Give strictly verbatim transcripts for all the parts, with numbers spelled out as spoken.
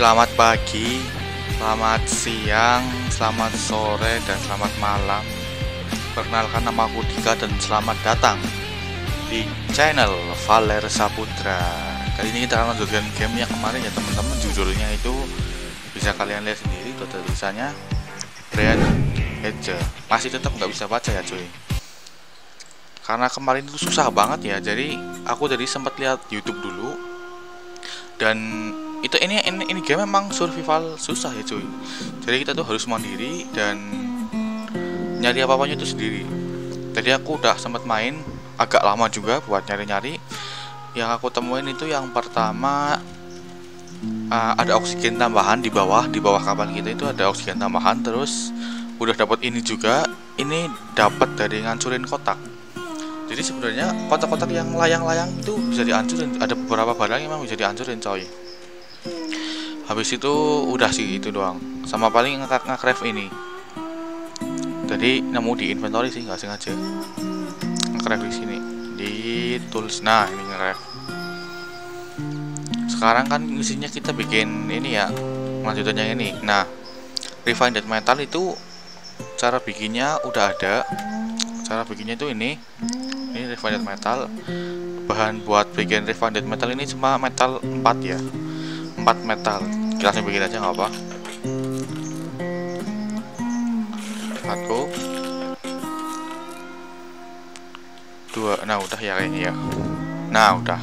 Selamat pagi, selamat siang, selamat sore, dan selamat malam. Perkenalkan, nama aku Dika, dan selamat datang di channel Valer Saputra. Kali ini kita akan lanjutkan game yang kemarin ya teman-teman. Judulnya itu bisa kalian lihat sendiri, itu ada tulisannya Brand Ledger. Masih tetap nggak bisa baca ya cuy, karena kemarin itu susah banget ya. Jadi aku jadi sempat lihat YouTube dulu, dan itu ini ini, ini game memang survival susah ya cuy. Jadi kita tuh harus mandiri dan nyari apa-apanya itu sendiri. Tadi aku udah sempat main agak lama juga buat nyari-nyari. Yang aku temuin itu yang pertama uh, ada oksigen tambahan di bawah di bawah kapal kita itu ada oksigen tambahan. Terus udah dapat ini juga. Ini dapat dari ngancurin kotak. Jadi sebenarnya kotak-kotak yang layang-layang itu bisa dihancurin. Ada beberapa barang yang memang bisa dihancurin coy. Habis itu udah sih itu doang, sama paling nge-craft ini. Tadi nemu di inventory sih, nggak sengaja nge-craft di sini di tools. Nah ini nge-craft. Sekarang kan isinya kita bikin ini ya, lanjutannya ini. Nah, refined metal itu cara bikinnya udah ada. Cara bikinnya itu ini, ini refined metal. Bahan buat bikin refined metal ini cuma metal empat ya. empat metal, kita langsung bikin aja nggak apa. Satu, dua, nah udah ya kayaknya ya. Nah udah.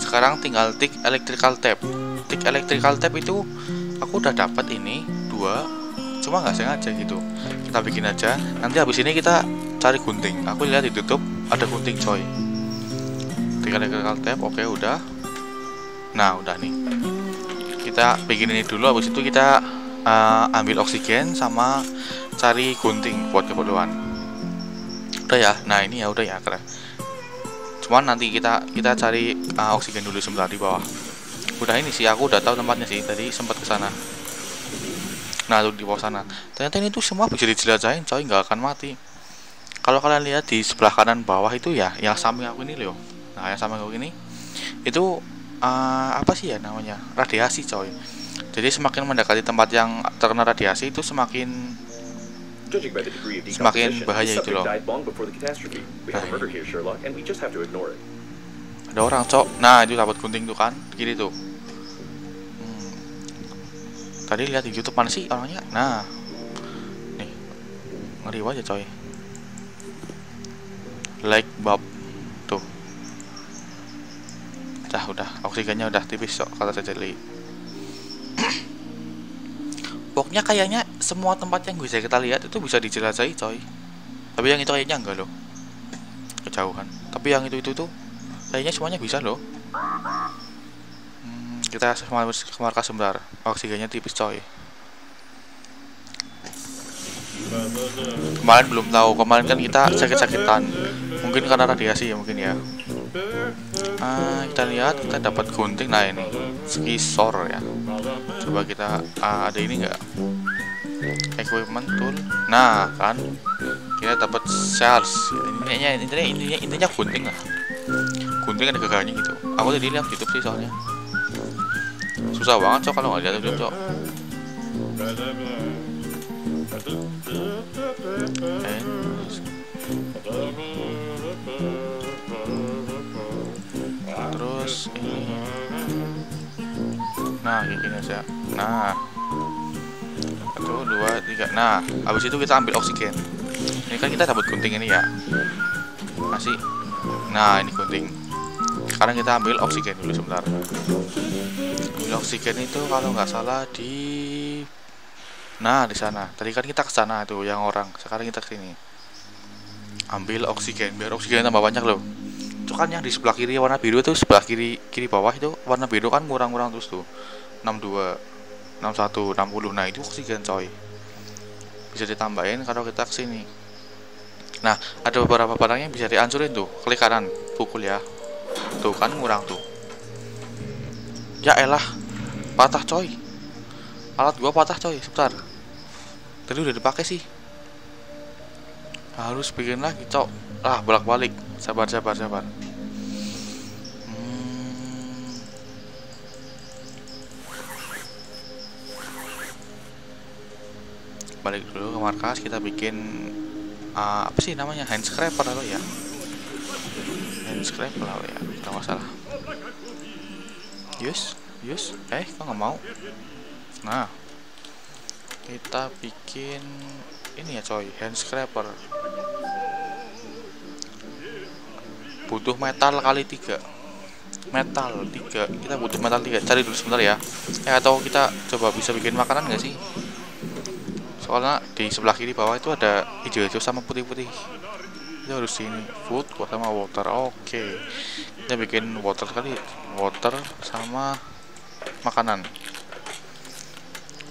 Sekarang tinggal tick electrical tape. Tick electrical tape itu aku udah dapat ini dua, cuma nggak sengaja gitu. Kita bikin aja. Nanti habis ini kita cari gunting. Aku lihat di YouTube ada gunting coy. Tick electrical tape, oke udah. Nah udah nih. Kita bikin ini dulu, habis itu kita uh, ambil oksigen sama cari gunting buat keperluan. Udah ya, nah ini ya udah ya keren. Cuman nanti kita kita cari uh, oksigen dulu sebentar di bawah. Udah ini sih, aku udah tahu tempatnya sih, tadi sempat ke sana. Nah tuh di bawah sana. Ternyata ini tuh semua bisa dijelajahin coy, nggak akan mati. Kalau kalian lihat di sebelah kanan bawah itu ya, yang samping aku ini loh. Nah yang samping aku ini itu Uh, apa sih ya namanya, radiasi coy. Jadi semakin mendekati tempat yang terkena radiasi itu semakin semakin bahaya itu loh. Nah, ada orang cok. Nah itu dapat gunting tuh kan, kiri tuh. hmm. Tadi lihat di YouTube mana sih orangnya. Nah nih, ngeri aja coy, like bab. Udah, udah, oksigennya udah tipis kok kata Cecily. Pokoknya kayaknya semua tempat yang bisa kita lihat itu bisa dijelajahi coy. Tapi yang itu kayaknya enggak loh, kejauhan. Tapi yang itu-itu tuh kayaknya semuanya bisa loh. hmm, Kita ke markas sebentar. Oksigennya tipis coy. Kemarin belum tahu, kemarin kan kita sakit-sakitan. Mungkin karena radiasi ya, mungkin ya. Ah, kita lihat, kita dapat gunting. Nah ini skisor ya. Coba kita ah, ada ini enggak? Equipment tool. Nah kan, kita dapat shards. Intinya intinya intinya intinya gunting lah. Gunting ada gagahnya gitu. Aku tadi lihat YouTube sih soalnya. Susah banget cok kalau nggak lihat YouTube cok. Eh. Terus ini, nah kayak gini aja. Nah satu, dua, tiga. Nah habis itu kita ambil oksigen. Ini kan kita dapat gunting ini ya, masih. Nah ini gunting. Sekarang kita ambil oksigen dulu sebentar. Ambil oksigen itu kalau nggak salah di, nah di sana. Tadi kan kita ke sana tuh yang orang. Sekarang kita ke sini. Ambil oksigen biar oksigennya tambah banyak loh. Itu kan yang di sebelah kiri warna biru itu, sebelah kiri kiri bawah itu warna biru kan kurang-kurang terus tuh. enam puluh dua, enam puluh satu, enam puluh. Nah, itu oksigen coy. Bisa ditambahin kalau kita ke sini. Nah, ada beberapa barang yang bisa dihancurin tuh. Klik kanan, pukul ya. Tuh kan kurang tuh. Ya elah, patah coy. Alat gua patah coy, sebentar. Tadi udah dipakai sih. Harus bikin lagi coy. Ah, bolak-balik. Sabar, sabar, sabar. Hmm. balik dulu ke markas, kita bikin uh, apa sih namanya, hand scraper atau ya hand scraper lah ya, kalau nggak salah. Yes, yes, eh kok nggak mau. Nah, kita bikin ini ya coy, hand scraper. Butuh metal kali tiga, metal tiga. Kita butuh metal tiga. Cari dulu sebentar ya. Eh atau kita coba bisa bikin makanan nggak sih? Soalnya di sebelah kiri bawah itu ada hijau-hijau sama putih-putih. Kita harus ini food sama water. Oke, kita bikin water kali, water sama makanan.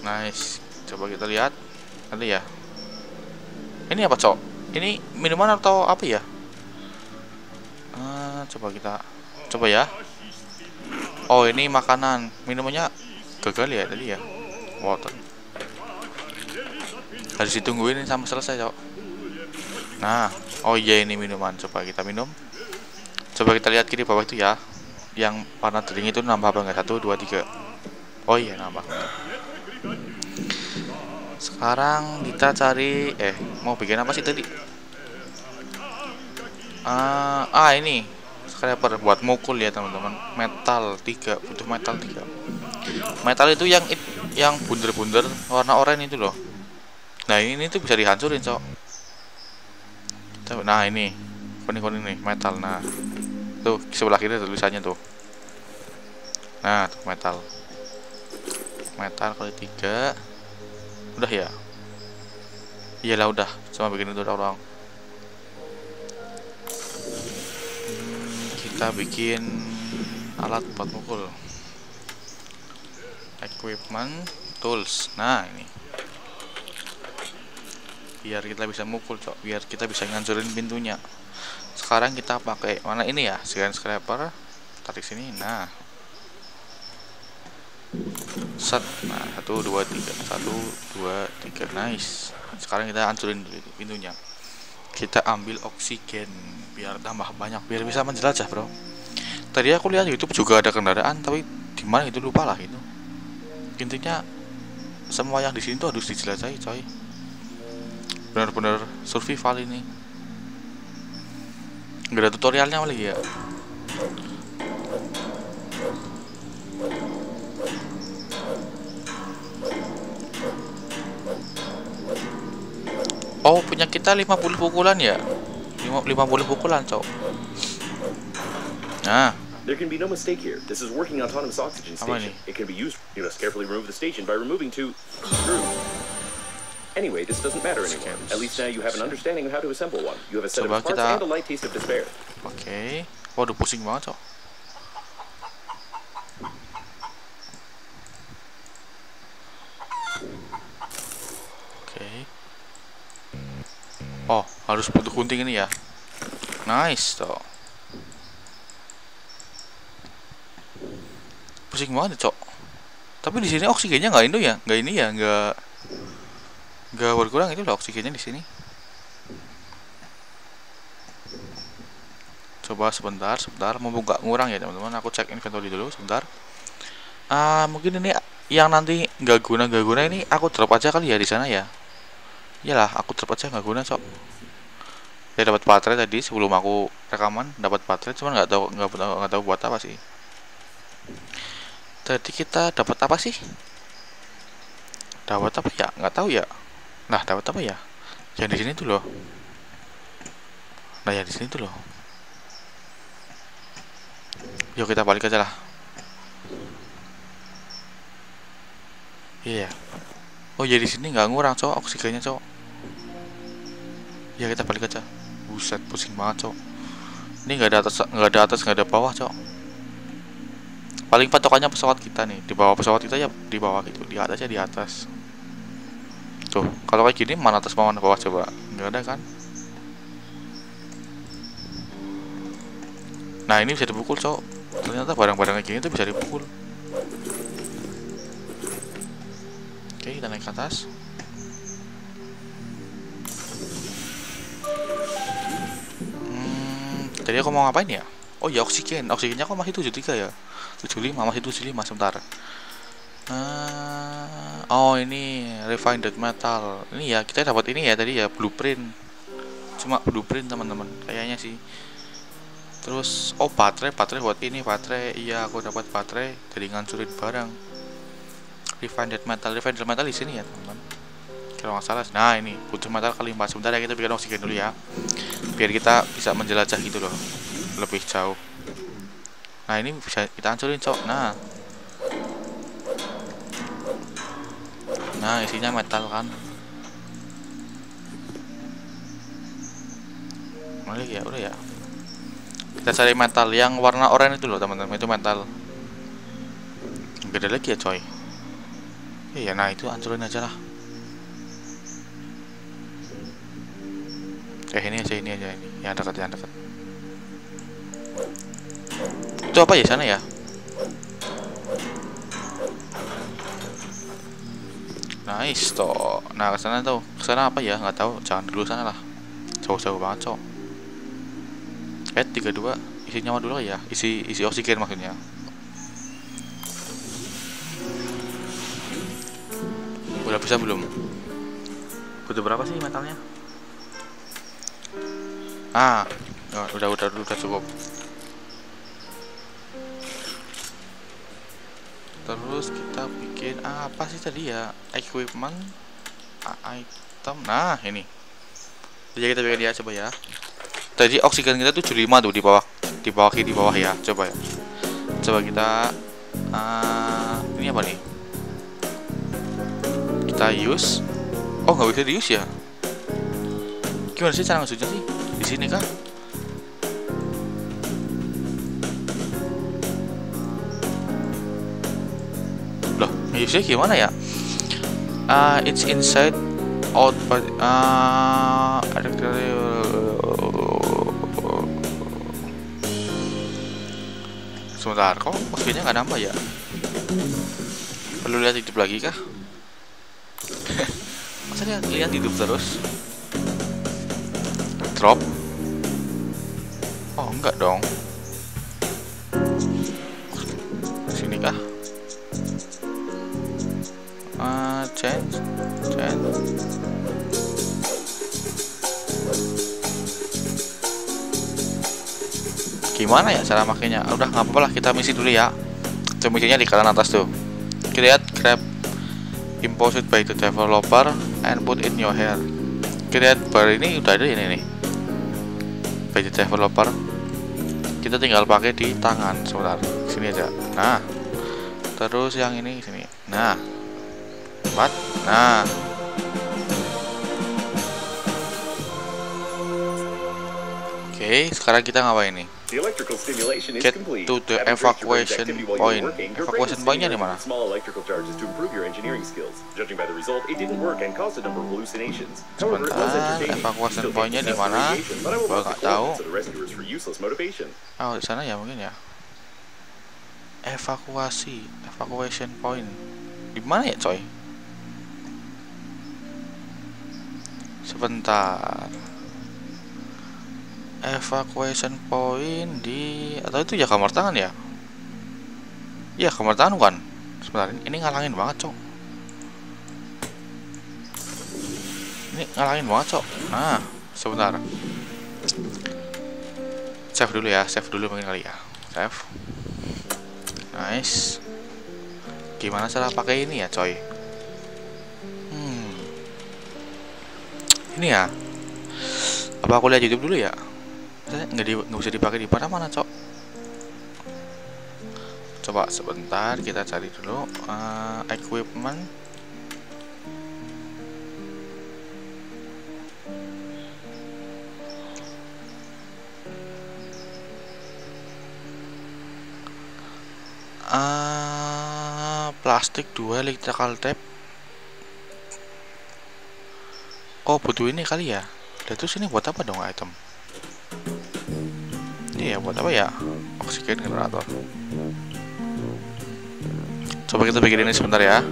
Nice, coba kita lihat nanti ya. Ini apa cok? Ini minuman atau apa ya? Nah, coba kita coba ya. Oh ini makanan, minumannya gagal ya tadi ya. Water. Harus ditungguin sampai selesai cok. Nah, oh iya ini minuman. Coba kita minum. Coba kita lihat kiri bawah itu ya. Yang warna dering itu nambah apa enggak? Satu, dua, tiga. Oh iya nambah. Sekarang kita cari, eh mau bikin apa sih tadi? Uh, ah ini scraper buat mukul ya teman-teman. Metal tiga, butuh metal tiga. Metal itu yang it, yang bunder-bunder warna oranye itu loh. Nah ini tuh bisa dihancurin cok. Nah ini kuning-kuning nih metal. Nah tuh sebelah kiri ada tulisannya tuh. Nah tuh metal. Metal kali tiga. Udah ya, iyalah udah, cuma bikin itu doang. Hmm, kita bikin alat buat mukul, equipment, tools. Nah ini, biar kita bisa mukul cok, biar kita bisa ngancurin pintunya. Sekarang kita pakai mana ini ya, hand scraper, tarik sini. Nah. Set, nah satu dua tiga, satu dua tiga, nice. Sekarang kita hancurin dulu pintunya. Kita ambil oksigen biar tambah banyak, biar bisa menjelajah bro. Tadi aku lihat YouTube juga ada kendaraan, tapi di mana itu lupa lah itu. Intinya semua yang di sini tuh harus dijelajahi coy. Bener-bener survival ini. Gak ada tutorialnya lagi ya. Oh punya kita lima puluh pukulan ya, lima puluh pukulan cok. Nah there can be no mistake here, this is working autonomous oxygen station. It can be used, you must carefully remove the station by removing two screws. Anyway this doesn't matter anymore, at least now you have an understanding of how to assemble one. You have a set of parts and a light taste of despair. Oke, waduh pusing banget cok. Oh, harus butuh gunting ini ya. Nice toh. Pusing banget cok. Tapi di sini oksigennya nggak itu ya, nggak ini ya, nggak nggak berkurang itu loh oksigennya di sini. Coba sebentar, sebentar, mau nggak ngurang ya teman-teman. Aku cek inventory dulu sebentar. Ah, mungkin ini yang nanti nggak guna nggak guna ini aku drop aja kali ya di sana ya. Iyalah, aku terpecah nggak guna cok. Dia dapat baterai tadi sebelum aku rekaman, dapat baterai cuman nggak tahu nggak tahu nggak tahu buat apa sih. Tadi kita dapat apa sih? Dapat apa ya? Nggak tahu ya. Nah, dapat apa ya? Yang di sini tuh loh. Nah, yang di sini tuh loh. Yuk kita balik aja lah. Iya. Yeah. Oh jadi sini nggak ngurang cok oksigennya cok. Ya kita balik aja. Buset pusing banget cok. Ini nggak ada atas, nggak ada atas, nggak ada bawah cok. Paling patokannya pesawat kita nih, di bawah pesawat kita ya di bawah gitu, di atasnya di atas. Tuh kalau kayak gini mana atas mana bawah coba, nggak ada kan? Nah ini bisa dipukul cok. Ternyata barang-barang kayak gini tuh bisa dipukul. Oke, kita naik ke atas. Hmm, tadi aku mau ngapain ya? Oh ya oksigen, oksigennya kok masih tujuh puluh tiga ya? tujuh puluh lima, masih tujuh puluh lima sebentar. Uh, Oh, ini refined metal. Ini ya, kita dapat ini ya tadi ya, blueprint. Cuma blueprint teman-teman, kayaknya sih. Terus oh, baterai, baterai buat ini, baterai. Iya, aku dapat baterai dari ngancurin barang. Refined metal, refined metal di sini ya, teman-teman. Kalau nggak salah. Nah, ini putih metal kali empat. Sebentar ya, kita bikin oksigen dulu ya. Biar kita bisa menjelajah gitu loh, lebih jauh. Nah, ini bisa kita hancurin, cok. Nah. Nah, isinya metal kan. Malik ya, udah ya. Kita cari metal yang warna oranye itu loh, teman-teman. Itu metal. Gede lagi ya, coy. Iya, nah itu hancurin aja lah. Eh, ini aja, ini aja, ini. Yang dekat, yang dekat. Itu apa ya sana ya? Nice toh. Nah, ke sana tuh. Ke sana apa ya? Nggak tahu. Jangan dulu sana lah. Jauh-jauh banget, cok. Eh, tiga puluh dua. Isi nyawa dulu ya. Isi isi oksigen maksudnya. Udah bisa belum? Butuh berapa sih metalnya? Ah, oh, udah udah udah cukup. Terus kita bikin ah, apa sih tadi ya, equipment, ah, item. Nah, ini jadi kita bikin ya, coba ya. Tadi oksigen kita tuh tujuh puluh lima tuh di bawah, di bawah kiri, di bawah ya. Coba ya, coba kita ah, ini apa nih, kita use. Oh, nggak bisa di use ya. Gimana sih cara ngasuhnya sih? Di sini kan biasanya gimana ya? Uh, it's inside out but uh, sebentar, kok oksigennya nggak nambah ya? Perlu lihat hidup lagi kah? Masa lihat, lihat hidup terus? Drop? Oh, enggak dong. Sini kah? Uh, change, change. Gimana ya cara makainya? Udah nggak apa-apa lah, kita misi dulu ya. Itu misinya di kanan atas tuh. Create grab imposed by the developer and put in your hair. Create bar ini udah ada ini nih. By the developer. Kita tinggal pakai di tangan sebentar. Sini aja. Nah. Terus yang ini sini. Nah. What? Nah, oke, okay, sekarang kita ngapain nih? Get to the evacuation point. Evacuation pointnya di mana? Sebentar, evacuation pointnya di mana? Gua nggak tahu. Oh, di sana ya mungkin ya. Evakuasi, evacuation point. Di mana ya, coy? Sebentar, evacuation point di atau itu ya kamar tangan ya? Iya, kamar tangan kan? Sebentar, ini ngalangin banget, cok. Ini ngalangin banget, cok. Nah, sebentar, save dulu ya, save dulu mungkin kali ya, save. Nice. Gimana cara pakai ini ya, coy? Ini ya, apa aku lihat YouTube dulu ya? Nggak di, nggak bisa dipakai di mana-mana, cok. Coba sebentar, kita cari dulu uh, equipment. Uh, plastik dua, electrical tape. Oh, butuh ini kali ya. Dan terus ini buat apa dong item? Ini ya buat apa ya? Oksigen generator. Coba kita bikin ini sebentar ya.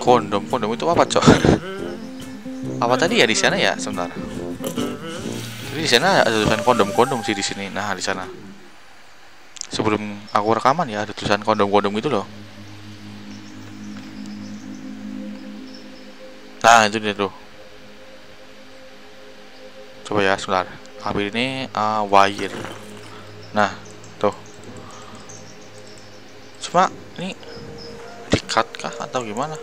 Kondom, kondom itu apa, cok? Apa tadi ya di sana ya? Sebentar. Jadi di sana ada tulisan kondom-kondom sih di sini. Nah, di sana. Sebelum aku rekaman ya, ada tulisan kondom-kondom gitu loh. Nah itu dia tuh. Coba ya sebentar. Habis ini uh, wire. Nah tuh. Cuma ini di-cut kah atau gimana?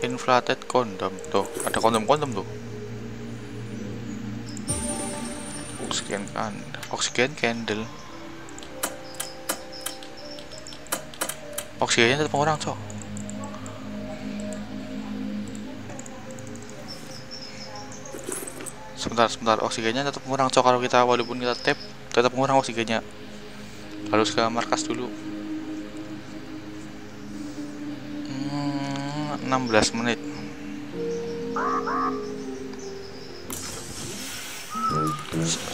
Inflated condom tuh. Ada kondom-kondom tuh. Oksigen kan, oksigen candle. Oksigennya tetap orang cok. Sebentar, sebentar, oksigennya tetap mengurang cok. Kalau kita walaupun kita tap, tetap mengurang oksigennya. Harus ke markas dulu. Hmm, enam belas menit.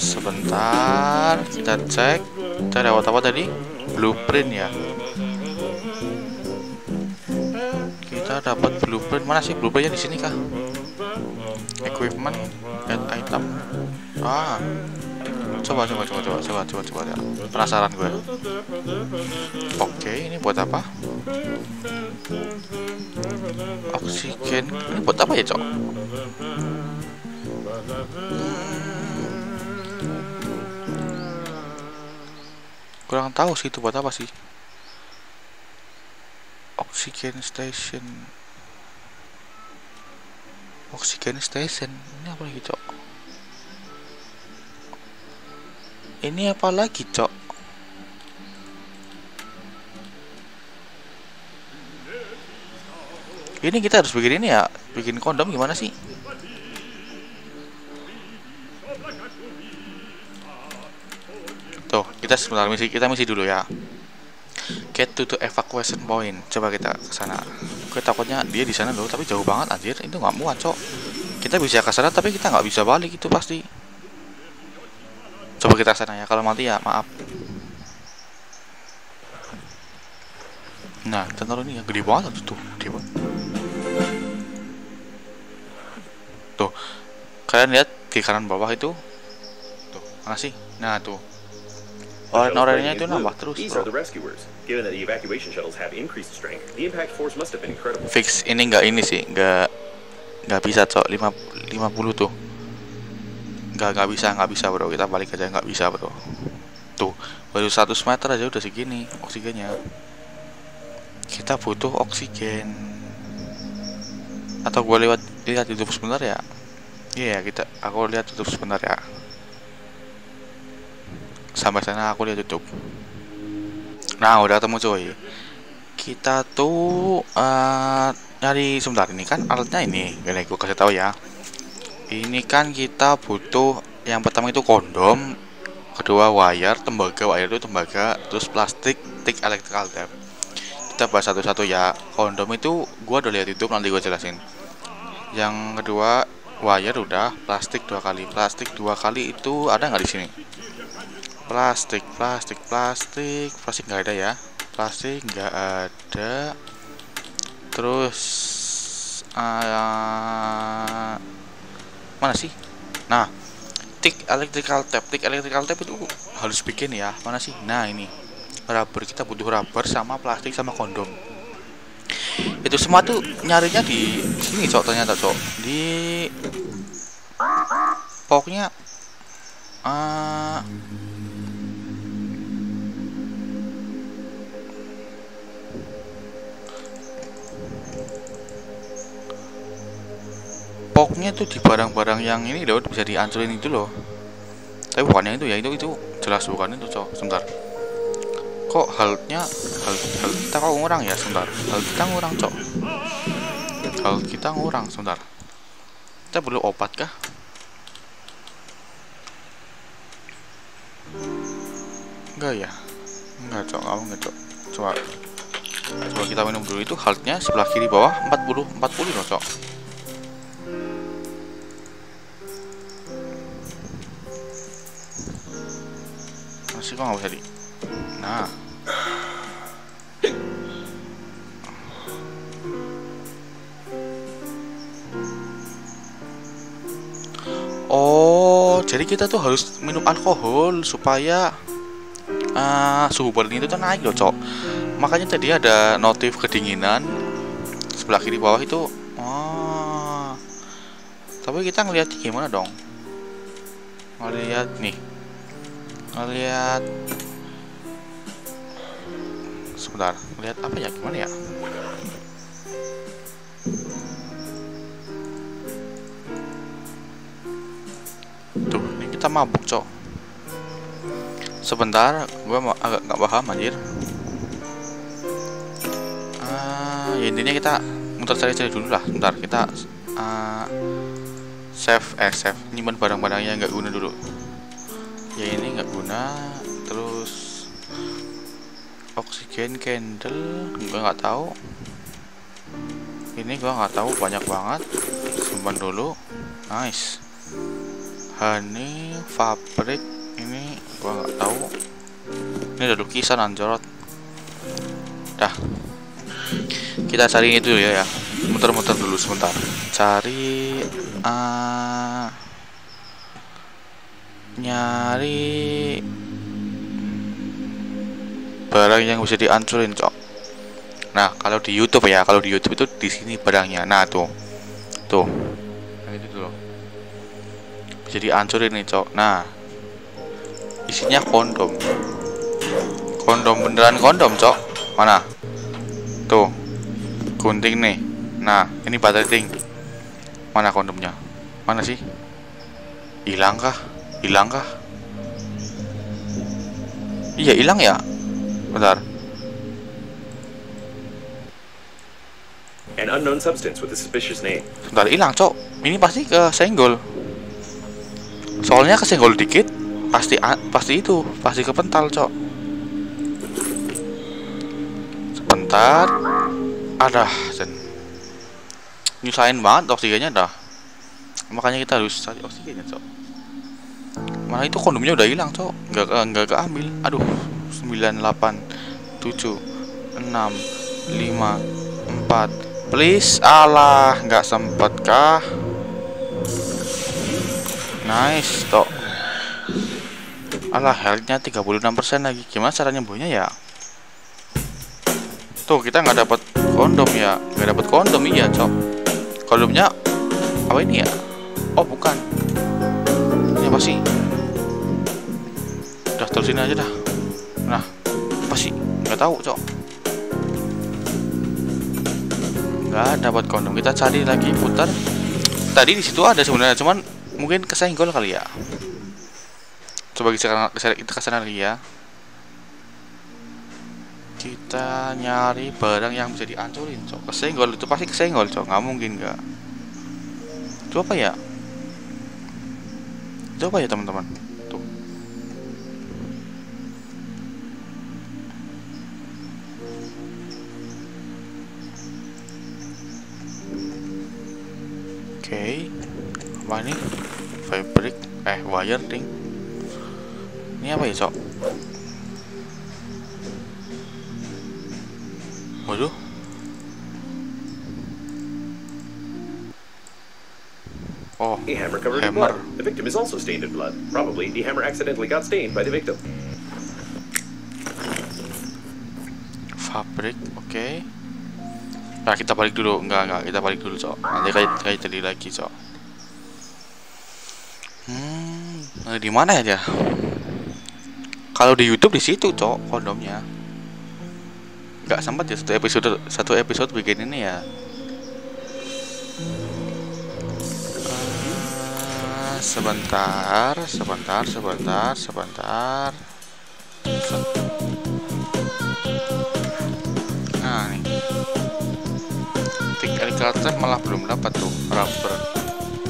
Sebentar, kita cek. Kita lewat apa tadi? Blueprint ya. Kita dapat blueprint. Mana sih blueprintnya? Di sini kah? Equipment dan item. Ah, coba coba coba coba coba coba coba ya. Penasaran gue. Oke, ini buat apa? Oksigen. Ini buat apa ya cok? Kurang tahu sih itu buat apa sih. Oksigen station. Oksigen station ini apa lagi cok? Ini apa lagi cok? Ini kita harus bikin ini ya, bikin kondom gimana sih? Tuh kita sebentar misi, kita misi dulu ya. Get to the evacuation point. Coba kita ke sana. Gue takutnya dia di sana loh, tapi jauh banget anjir. Itu nggak muat cok. Kita bisa ke sana tapi kita nggak bisa balik itu pasti. Coba kita ke sana ya. Kalau mati ya maaf. Nah, kita taruh ini ya, gede banget tuh, tuh. Gede banget. Tuh. Kalian lihat di kanan bawah itu? Tuh, mana sih? Nah, tuh. Orang-orangnya itu nambah terus. Fix ini nggak ini sih, nggak nggak bisa cok. lima puluh tuh. Nggak nggak bisa nggak bisa bro. Kita balik aja nggak bisa bro. Tuh baru seratus meter aja udah segini oksigennya. Kita butuh oksigen. Atau gua lewat lihat YouTube sebentar ya. Iya yeah, kita aku lihat YouTube sebentar ya. Sampai sana aku lihat tutup. Nah udah ketemu coy. Kita tuh uh, nyari sebentar, ini kan alatnya ini. Gini gue kasih tahu ya. Ini kan kita butuh yang pertama itu kondom, kedua wire, tembaga wire itu tembaga, terus plastik, tik electrical tape. Kita bahas satu-satu ya. Kondom itu gua udah lihat YouTube, nanti gue jelasin. Yang kedua wire udah, plastik dua kali, plastik dua kali itu ada nggak di sini? Plastik, plastik, plastik, plastik nggak ada ya, plastik nggak ada. Terus uh, mana sih? Nah, tik electrical tape, tik electrical tape itu harus bikin ya. Mana sih? Nah ini rubber, kita butuh rubber sama plastik sama kondom. Itu semua tuh nyarinya di sini cok, ternyata cok di pokoknya. Uh, Pokoknya tuh di barang-barang yang ini loh, bisa dihancurin itu loh. Tapi bukannya itu ya, itu itu jelas bukan itu cok. Sebentar. Kok health-nya health, health kita kok ngurang ya sebentar. Health kita ngurang cok. Health kita ngurang sebentar. Kita perlu obat kah? Enggak ya? Enggak cok, enggak, enggak cok. Coba coba kita minum dulu. Itu health-nya sebelah kiri bawah empat puluh empat puluh loh cok. Masih kok nggak bisa di. Nah, oh jadi kita tuh harus minum alkohol supaya uh, suhu badan itu tuh naik loh cok. Makanya tadi ada notif kedinginan sebelah kiri bawah itu. Oh, Tapi kita ngelihat gimana dong? Ngelihat nih. Ngelihat sebentar, ngelihat apa ya? Gimana ya? Tuh, ini kita mabuk, cok. Sebentar, gue mau agak nggak paham anjir. Uh, ya intinya kita muter cari-cari dulu lah. Bentar, kita uh, save eh save nyimpan barang-barangnya nggak guna dulu. Ya ini nggak guna. Terus oksigen, candle gue nggak tahu. Ini gue nggak tahu, banyak banget. Simpan dulu. Nice. Honey, fabric ini gue nggak tahu. Ini ada lukisan anjorot. Dah. Kita cari ini dulu ya ya. Muter-muter dulu sebentar. Cari uh, nyari barang yang bisa dihancurin, cok. Nah, kalau di YouTube ya, kalau di YouTube itu di sini barangnya. Nah, tuh. Tuh. Nah, itu dulu. Bisa dihancurin nih, cok. Nah. Isinya kondom. Kondom beneran kondom, cok. Mana? Tuh. Gunting nih. Nah, ini baterai ting. Mana kondomnya? Mana sih? Hilang kah? Hilang kah? Iya hilang ya. Bentar. An unknown substance with a suspicious name. Bentar, hilang, cok. Ini pasti kesenggol. Soalnya kesenggol dikit, pasti pasti itu, pasti kepental, cok. Sebentar. Adah, dan nyusahin banget oksigennya dah. Makanya kita harus cari oksigennya, cok. Mana itu kondomnya udah hilang, cok. Nggak nggak keambil. Aduh. sembilan delapan tujuh enam lima empat. Please, alah, nggak sempet kah? Nice, cok. Alah, health-nya tiga puluh enam persen lagi. Gimana caranya nyembuhnya ya? Tuh, kita nggak dapat kondom ya. Nggak dapat kondom iya, cok. Kondomnya apa ini ya? Oh, bukan. Ini apa sih? Udah terusin aja dah. Nah, pasti nggak tahu, cok. Nggak dapat kondom. Kita cari lagi, putar. Tadi di situ ada sebenarnya, cuman mungkin kesenggol kali ya. Coba kita kesana lagi ya. Kita nyari barang yang bisa dihancurin, cok. Kesenggol itu pasti kesenggol, cok. Nggak mungkin nggak. Itu apa ya? Itu apa ya, teman-teman? Oke, okay. Apa ini? Fabric, eh wire ding. Ini apa ya, cok? Waduh. Oh, the hammer covered in blood. The victim is also stained in blood. Probably the hammer accidentally got stained by the victim. Fabric, oke. Okay. Nah, kita balik dulu. Enggak, enggak, kita balik dulu, cok. Nanti kayak kayak tadi lagi, cok. Hmm, di mana ya dia? Kalau di YouTube di situ, cok, kondomnya. Enggak sempat ya satu episode satu episode bikin ini ya. Uh, sebentar, sebentar, sebentar, sebentar. Nah, nih. Kalkulator malah belum dapat tuh. Rapper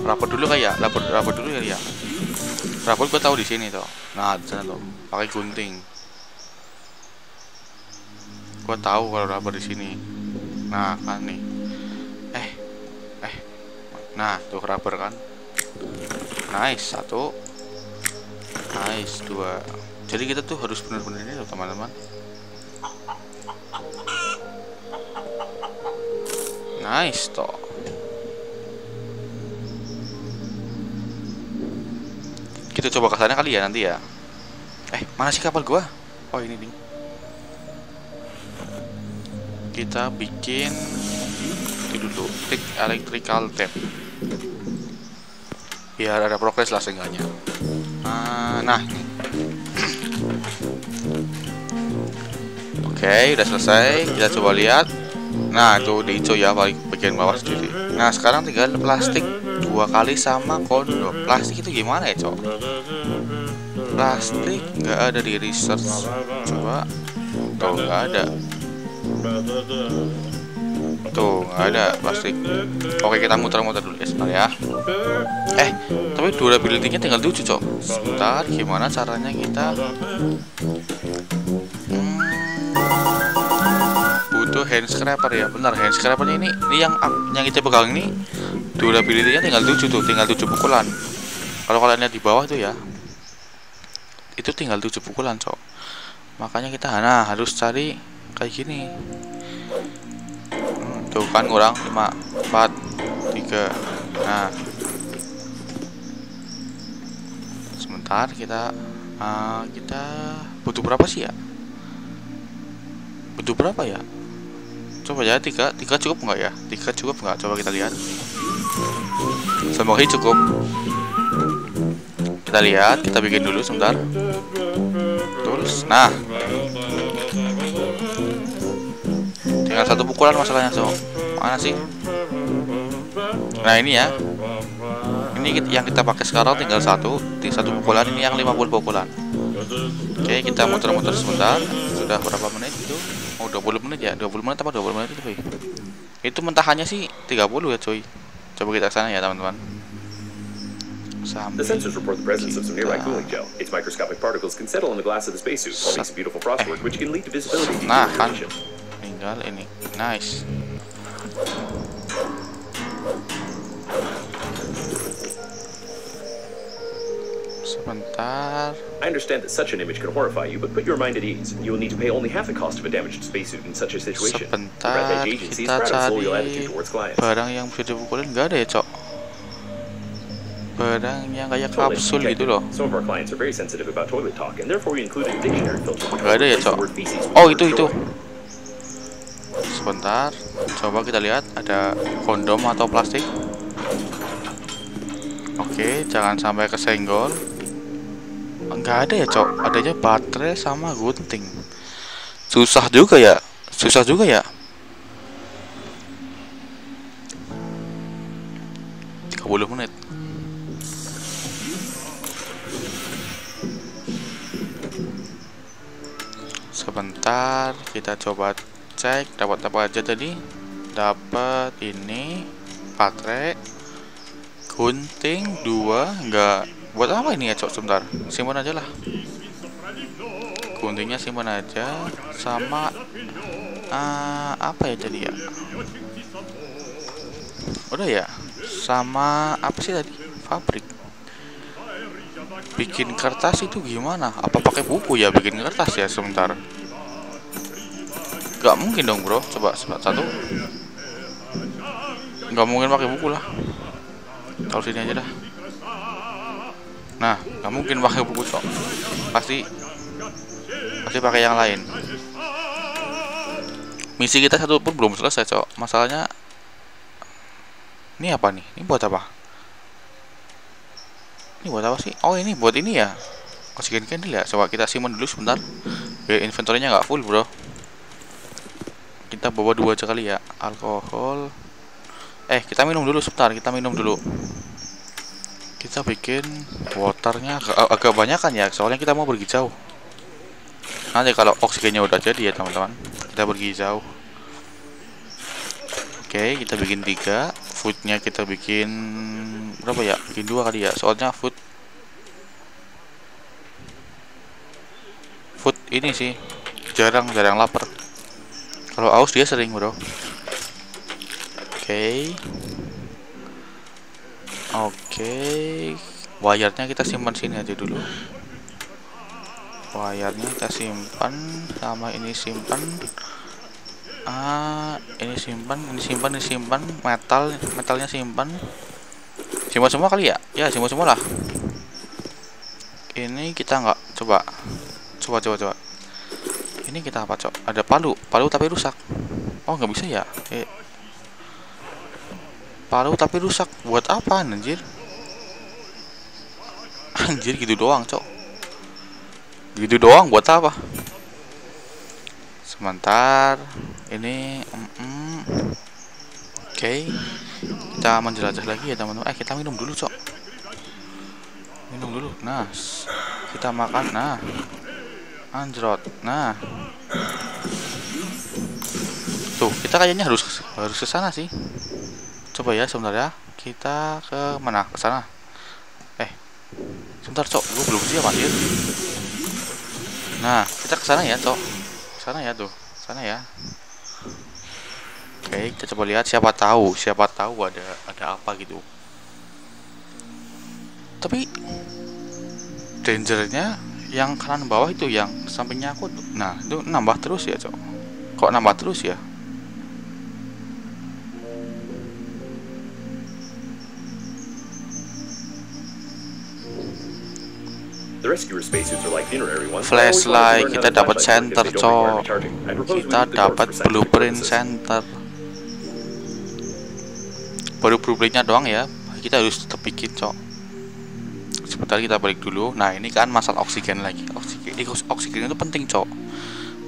rapper dulu kayak rapper rapper dulu ya ya rapper gue tahu di sini tuh. Nah, di sana tuh pakai gunting. Gue tahu kalau rapper di sini. Nah, kan nih eh eh nah tuh rapper kan. Nice, satu. Nice, dua. Jadi kita tuh harus bener-bener ini tuh, teman-teman. Nice, toh. Kita coba ke sana kali ya nanti ya. Eh, mana sih kapal gua? Oh, ini ding. Kita bikin itu dulu, tik electrical tape. biar ada progres lah seenggaknya. Nah, nah. Oke, okay, udah selesai. Kita coba lihat. Nah, itu di hijau ya, paling bagian bawah sendiri. Nah, sekarang tinggal plastik dua kali sama kondom. Plastik itu gimana ya, Cok? Plastik nggak ada di research. Coba. Tuh, nggak ada. Tuh, nggak ada plastik. Oke, kita muter-muter dulu ya sebentar ya. Eh, tapi durability-nya tinggal tujuh, Cok. Sebentar, gimana caranya kita hmm, butuh hand scraper ya. Benar, hand scraper-nya ini, ini yang yang kita pegang ini durability-nya tinggal tujuh tuh, tinggal tujuh pukulan. Kalau kalian lihat di bawah tuh ya, itu tinggal tujuh pukulan, Cok. Makanya kita nah harus cari kayak gini. Tuh kan kurang lima, empat, tiga. Nah, sebentar kita uh, kita butuh berapa sih ya? Butuh berapa ya? Coba ya tiga, tiga cukup nggak ya? Tiga cukup nggak? Coba kita lihat. Semoga cukup. Kita lihat, kita bikin dulu sebentar. Terus, nah. Tinggal satu pukulan masalahnya, so. Mana sih? Nah, ini ya. Ini yang kita pakai sekarang tinggal satu, satu pukulan, ini yang lima puluh pukulan. Oke, kita muter-muter sebentar. Sudah berapa menit itu? Oh, dua puluh menit ya. dua puluh menit apa dua puluh menit itu, Boy? Itu mentahannya sih tiga puluh ya, coy. Coba kita kesana ya, teman-teman. The sensors report the presence of some nearby cooling gel. Its microscopic particles can settle on the glass of the spacesuit, forming a beautiful frostwork which can lead to visibility. Nah, kan. Tinggal ini. Nice. Sebentar. I understand that such an image can horrify you, but put your mind at ease. You will need to pay only half the cost of a damaged spacesuit in such a situation. Sebentar, kita cari barang yang bisa dipukulin. Gak ada ya, Cok? Barang yang kayak kapsul gitu loh. Gak ada ya, Cok? Oh, itu, itu. Sebentar, coba kita lihat ada kondom atau plastik. Oke, jangan sampai kesenggol. Enggak ada ya, Cok. Adanya baterai sama gunting. Susah juga ya. Susah juga ya. tiga puluh menit. Sebentar, kita coba cek dapat apa aja tadi. Dapat ini baterai, gunting dua. Enggak, buat apa ini ya, Cok? Sebentar, simpan aja lah. Guntingnya simpan aja sama uh, apa ya tadi ya? Udah ya, sama apa sih tadi? Pabrik. Bikin kertas itu gimana? Apa pakai buku ya bikin kertas ya? Sebentar. Gak mungkin dong, Bro. Coba satu. Gak mungkin pakai buku lah. Taruh sini aja dah. Nah, nggak mungkin pakai buku, Cok. Pasti pasti pakai yang lain. Misi kita satu pun belum selesai, Cok. Masalahnya ini apa nih? Ini buat apa? Ini buat apa sih? Oh, ini buat ini ya. Oksigen candle ya. Coba kita simpan dulu sebentar. Biar inventory-nya nggak full, Bro. Kita bawa dua aja kali ya. Alkohol. Eh, kita minum dulu sebentar, kita minum dulu. Kita bikin waternya agak, agak banyak kan ya, soalnya kita mau pergi jauh. Nanti kalau oksigennya udah jadi ya, teman-teman, kita pergi jauh. Oke, kita bikin tiga. Foodnya kita bikin berapa ya? Bikin dua kali ya, soalnya food Food ini sih jarang-jarang lapar. Kalau aus dia sering, Bro. Oke, okay. Oke, okay. Wayarnya kita simpan sini aja dulu. Wayarnya kita simpan, sama ini simpan, ah ini simpan, ini simpan, ini simpan, metal, metalnya simpan, simpan semua kali ya, ya simpan semua lah. Ini kita nggak coba, coba, coba, coba. Ini kita apa, Cok? Ada palu, palu tapi rusak. Oh, nggak bisa ya? Eh. Palu tapi rusak, buat apa anjir? Anjir gitu doang, cok. Gitu doang buat apa? Sebentar. Ini mm -mm. Oke. Okay. Kita menjelajah lagi ya, teman-teman. Eh, kita minum dulu, cok. Minum dulu. Nah. Kita makan. Nah. Anjrot. Nah. Tuh, kita kayaknya harus harus ke sana sih. Coba ya sebentar ya. Kita ke mana? Ke sana. Eh. Sebentar, cok. Gua belum siap, anjir. Nah, kita ke sana ya, cok. Sana ya tuh. Sana ya. Oke, kita coba lihat siapa tahu, siapa tahu ada ada apa gitu. Tapi dangernya yang kanan bawah itu, yang sampingnya aku. Nah, itu nambah terus ya, cok. Kok nambah terus ya? Flashlight, kita dapat center, cok. Kita dapat blueprint center. Baru blueprintnya doang ya. Kita harus tetap bikin, cok. Sebentar kita balik dulu. Nah, ini kan masalah oksigen lagi. Oksigen, oksigen itu penting, cok.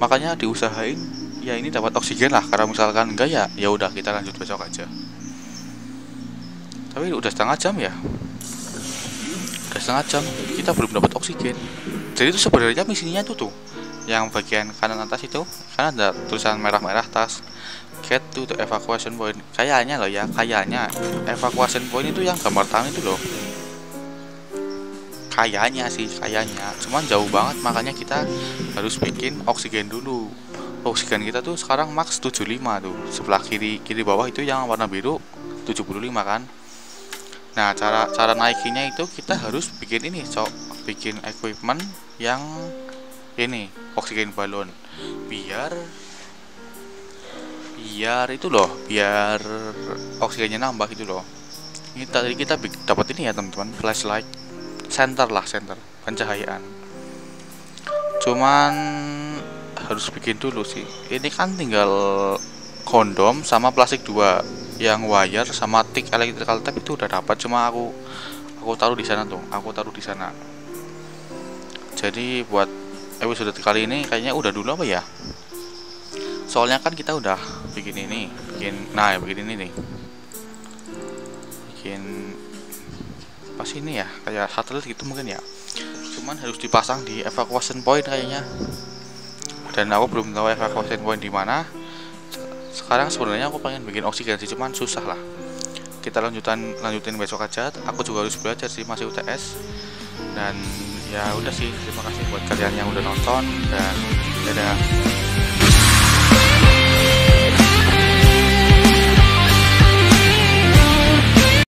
Makanya diusahain ya ini dapat oksigen lah. Karena misalkan enggak ya, ya udah kita lanjut besok aja. Tapi udah setengah jam ya. Setengah jam kita belum dapat oksigen. Jadi itu sebenarnya misinya itu tuh yang bagian kanan atas itu kan ada tulisan merah-merah atas, get to the evacuation point. Kayaknya loh ya, kayaknya evacuation point itu yang gambar tangan itu loh. Kayaknya sih, kayaknya cuman jauh banget, makanya kita harus bikin oksigen dulu. Oksigen kita tuh sekarang max tujuh puluh lima tuh. Sebelah kiri kiri bawah itu yang warna biru tujuh puluh lima kan. Nah, cara cara naikinya itu kita harus bikin ini, cok. Bikin equipment yang ini, oksigen balon. Biar biar itu loh, biar oksigennya nambah gitu loh. Ini tadi kita dapat ini ya, teman-teman, flashlight center lah, center pencahayaan. Cuman harus bikin dulu sih. Ini kan tinggal kondom sama plastik dua, yang wire sama tik electrical tape itu udah dapat. Cuma aku aku taruh di sana tuh, aku taruh di sana. Jadi buat episode kali ini kayaknya udah dulu apa ya? Soalnya kan kita udah bikin ini, bikin nah ya bikin ini nih, bikin pas ini ya kayak satelit gitu mungkin ya. Cuman harus dipasang di evacuation point kayaknya. Dan aku belum tahu evacuation point di mana. Sekarang sebenarnya aku pengen bikin oksigen sih, cuman susah lah. Kita lanjutan lanjutin besok aja. Aku juga harus belajar sih, masih U T S. Dan ya udah sih, terima kasih buat kalian yang udah nonton, dan dadah.